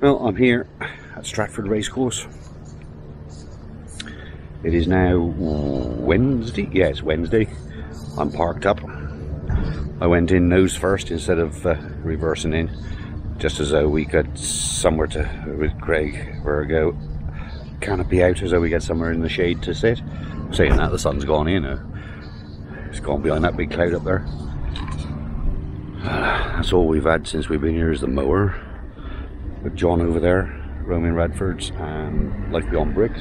Well, I'm here at Stratford Racecourse. It is now Wednesday. Yeah, it's Wednesday. I'm parked up. I went in nose first instead of reversing in, just as though we got somewhere to, with Craig, where I go, canopy out, as though we get somewhere in the shade to sit. Saying that, the sun's gone in. It's gone behind that big cloud up there. That's all we've had since we've been here is the mower. With John over there, Roman Radfords, and Life Beyond Bricks.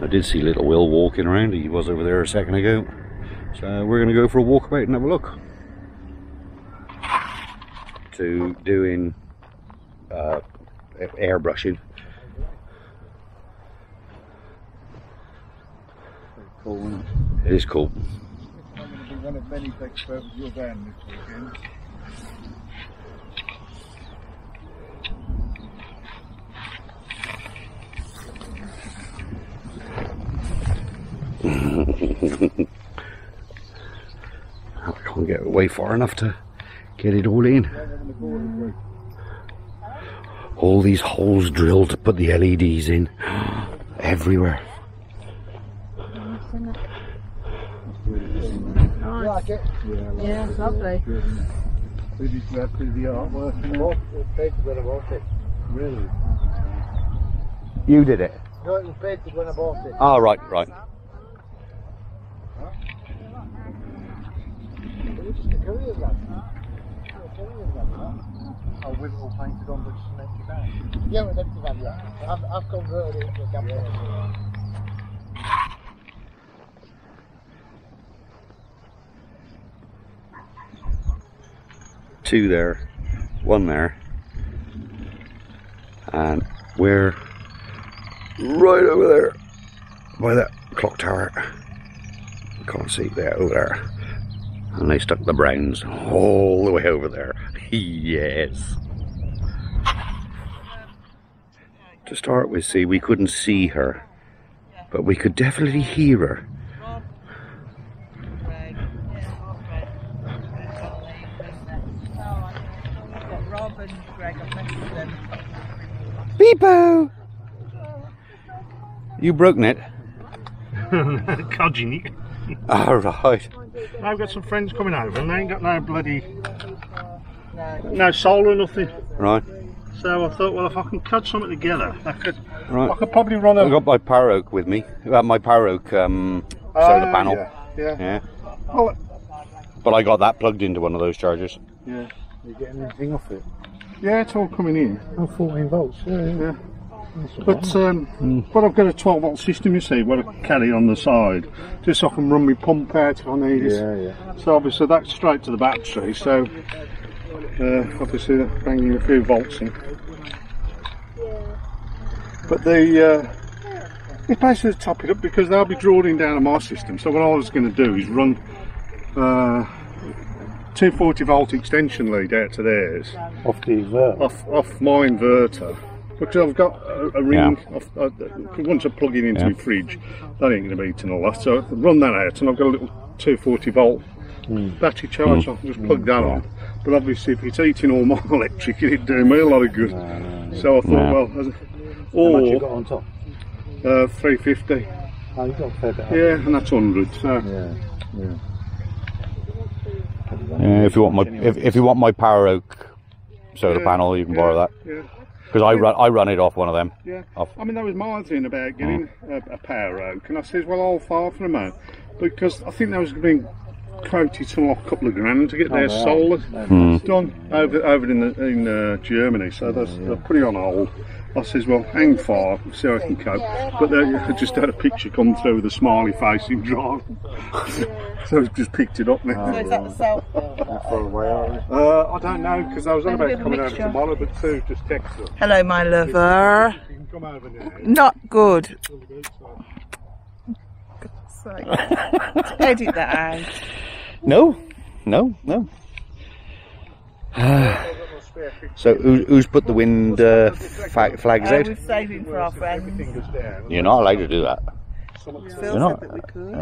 I did see little Will walking around. He was over there a second ago. So we're going to go for a walkabout and have a look. To doing airbrushing. Cool. It is cool. I'm going to be one of many big firms you're down this weekend. I can't get away far enough to get it all in. All these holes drilled to put the LEDs in everywhere. Nice. Yeah, lovely. We just have to do the artwork and all. Really? You did it? No, it was painted when I bought it. Oh, right, right. I'll with all painted on, but just an empty bag. Yeah, an empty bag, yeah. I've converted it into a camper. Yeah. Two there, one there, and we're right over there by that clock tower. Can't see there, over there. And they stuck the browns all the way over there. Yes. To start with, see, we couldn't see her, but we could definitely hear her. Beepo! You broken it? Codging it. All right. I've got some friends coming over and they ain't got no bloody, no solar or nothing. Right. So I thought, well, if I can cut something together, I could. Right. I could probably run a. I've got my PowerOak with me. My PowerOak solar panel. Yeah. Well, but I got that plugged into one of those chargers. Yeah. Are you getting anything off it? Yeah, it's all coming in. Oh, 14 volts. Yeah. But I've got a 12 volt system, you see, what I carry on the side, just so I can run my pump out if I need it. Yeah. So obviously that's straight to the battery, so obviously that's bringing a few volts in. But it's basically to top it up because they'll be drawing down on my system. So what I was going to do is run 240 volt extension lead out to theirs. Off the inverter. Off my inverter. Because I've got a ring, once I plug it into my fridge, that ain't going to be eating a lot. So I run that out and I've got a little 240 volt battery charge, so I can just plug that on. But obviously if it's eating all my electric, it ain't doing me a lot of good. So I thought, well, or, how much you got on top? 350. Oh, you got a fair bit. Yeah, and that's 100, so. Yeah, if you want my PowerOak solar panel, you can borrow that. Yeah. Because I run it off one of them. Yeah. I mean, that was my thing about getting a PowerOak, and I said, well, I'll file for them out, because I think that was being quoted to like a couple of grand to get their solar done over in Germany. So they're putting on hold. I says, well, hang fire, see how I can cope. But I just had a picture come through with a smiley face in driving, so I just picked it up now. So is that the cell? I don't know, because I was on about coming over tomorrow, but Sue just texted. Hello, my lover. You can come over now. Not good. Edit that out. No. So who's put the wind flags out? We're saving for our friends. You're not allowed to do that. Phil said that we could.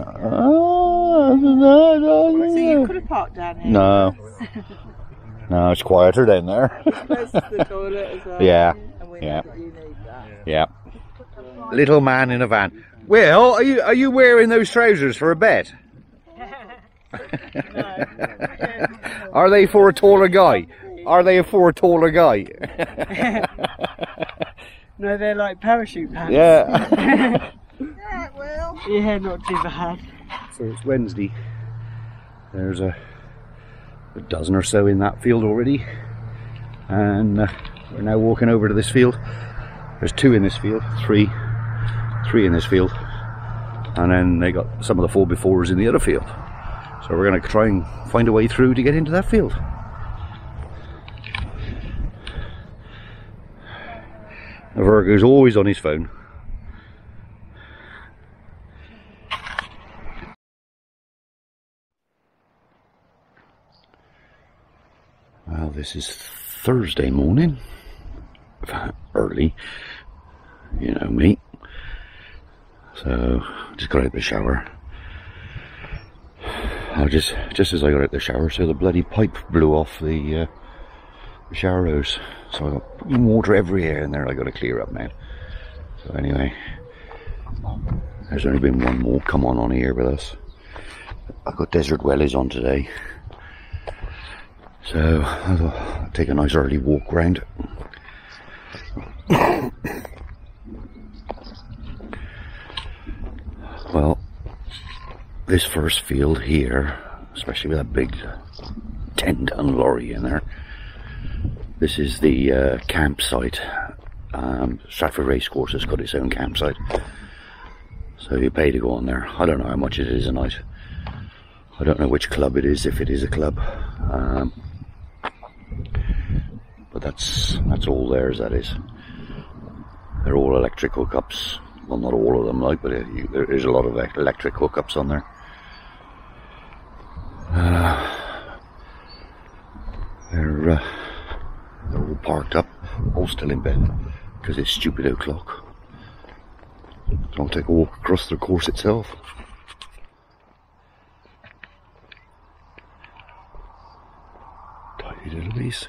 So you could have parked down here. No. No, it's quieter down there. That's the toilet as well. Yeah. And we yeah. You need that. Yeah. Yeah. Little man in a van. Well, are you wearing those trousers for a bet? Are they for a taller guy? Are they for a taller guy? No, they're like parachute pants. Yeah. Yeah, well. Yeah, not too bad. So it's Wednesday. There's a dozen or so in that field already, and we're now walking over to this field. There's two in this field, three in this field, and then they got some of the 4x4s in the other field. So we're going to try and find a way through to get into that field. The Virgo's always on his phone. Well, this is Thursday morning, early, you know me, so just got out of the shower. I just as I got out of the shower, so the bloody pipe blew off the shower hose, so I got water everywhere in there. I got to clear up now. So anyway, there's only been one more come on here with us. I got Desert Wellies on today, so I thought I'd take a nice early walk round. Well, this first field here, especially with that big 10-ton lorry in there, this is the campsite. Stratford Racecourse has got its own campsite, so you pay to go on there. I don't know how much it is a night. I don't know which club it is, if it is a club. But that's all theirs, that is. They're all electric hookups. Well, not all of them, like, but there is a lot of electric hookups on there. They're all parked up, all still in bed, because it's stupid o'clock. So I'll take a walk across the course itself. Tidy little piece.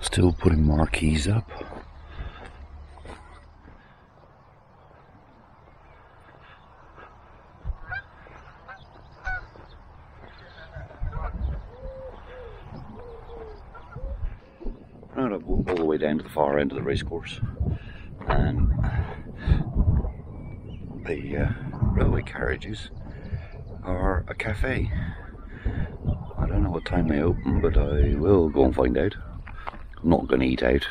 Still putting marquees up. Right up all the way down to the far end of the racecourse, and the railway carriages are a cafe. I don't know what time they open, but I will go and find out. Not going to eat out.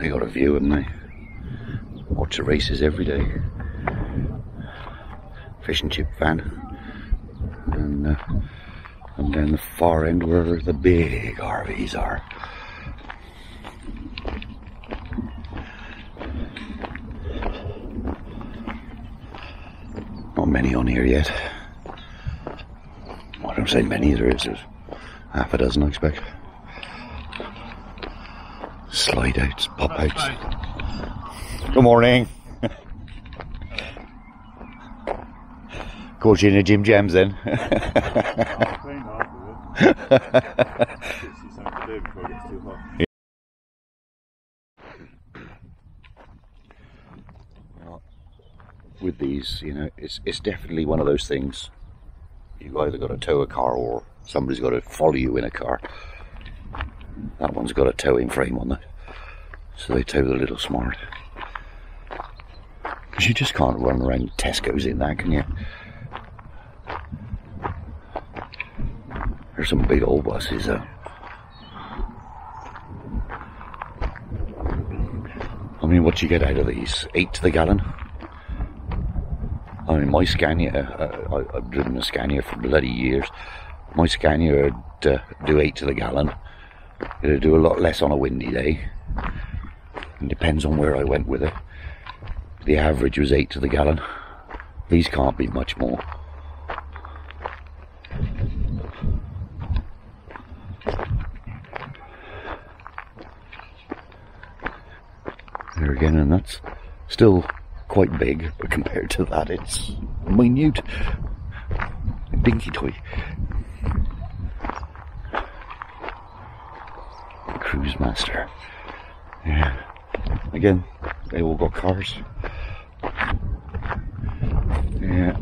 They got a view, haven't they? Watch the races every day. Fish and chip van, and down the far end where the big RVs are. Not many on here yet. I don't say many. There's half a dozen, I expect. Slide outs, pop outs. Good morning. Caught you in the Jim Jams then. With these, you know, it's definitely one of those things. You've either got to tow a car or somebody's got to follow you in a car. That one's got a towing frame on it, so they tow the little Smart. Because you just can't run around Tesco's in that, can you? There's some big old buses though. I mean, what do you get out of these? 8 to the gallon? I mean, my Scania, I've driven a Scania for bloody years. My Scania would do 8 to the gallon. It'll do a lot less on a windy day. It depends on where I went with it. The average was 8 to the gallon. These can't be much more. There again, and that's Still quite big, but compared to that it's minute. Dinky toy. Cruise Master. Yeah. Again, they all got cars. Yeah.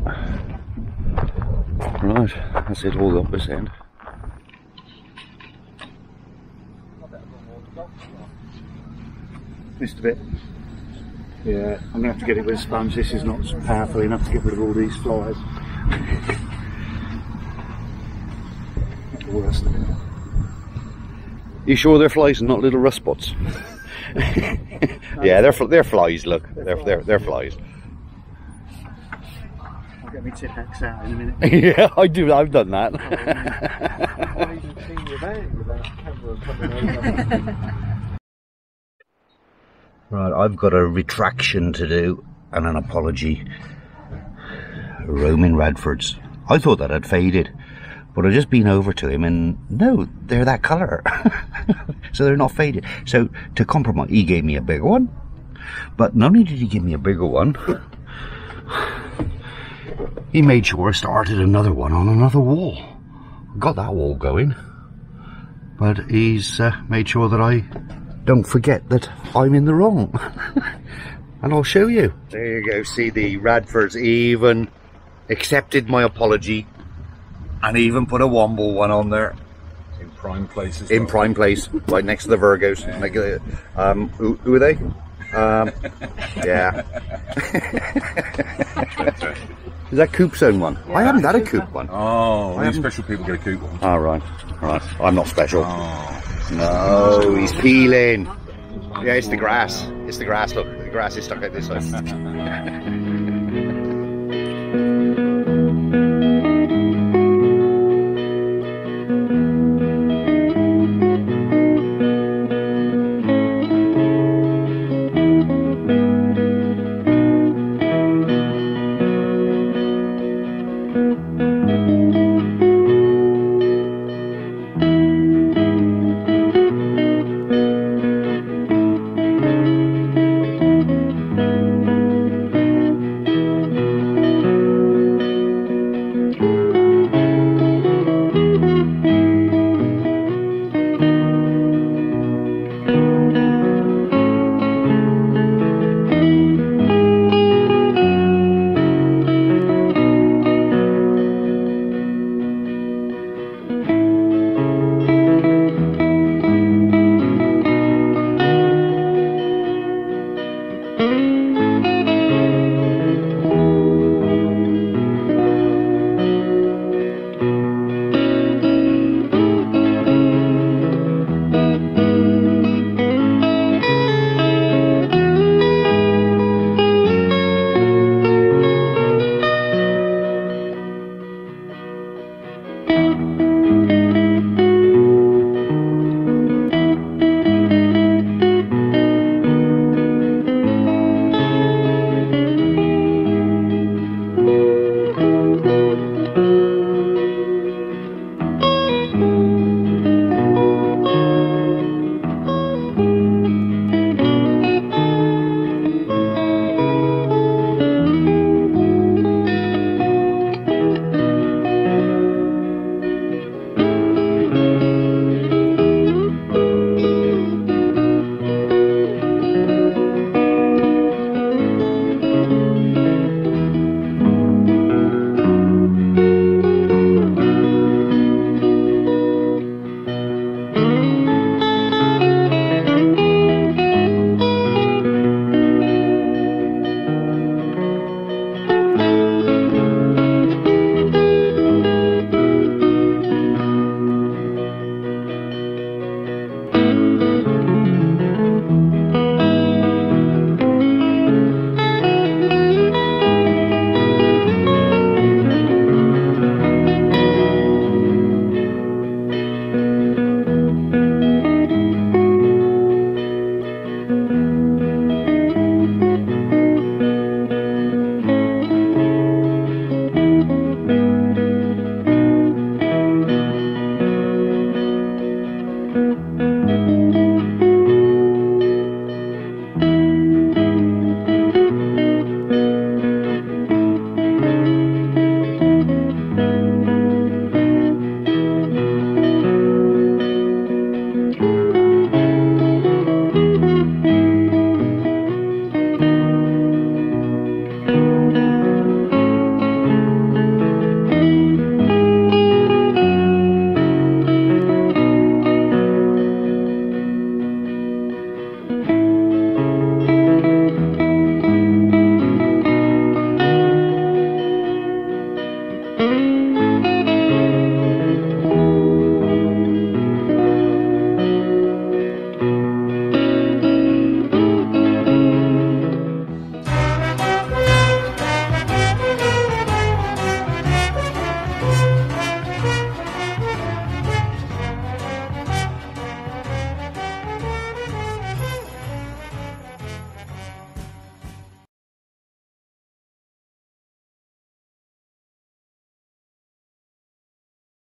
Right, that's it all up this end. Missed a bit. Yeah, I'm gonna have to get it with a sponge. This is not powerful enough to get rid of all these flies. Not the worst of it. You sure they're flies and not little rust spots? Yeah, they're flies. Look, they're flies. I'll get my tip axe out in a minute. Yeah, I do. I've done that. I even seen you there without camera coming over. Right, I've got a retraction to do and an apology. Roman Radfords. I thought that had faded, but I've just been over to him and no, they're that colour. So they're not faded. So to compromise, he gave me a bigger one. But not only did he give me a bigger one, he made sure I started another one on another wall. Got that wall going. But he's made sure that I don't forget that I'm in the wrong. And I'll show you. There you go. See, the Radfords even accepted my apology and even put a Womble one on there. In prime place as well. In prime place, right next to the Virgos. Yeah. Like, who are they? Yeah. Is that Coop's own one? Yeah. I haven't had a Coop one. Oh, only special people get a Coop one. Oh, right. Right. I'm not special. Oh. No, he's peeling. Yeah, it's the grass. It's the grass, look. The grass is stuck out this side.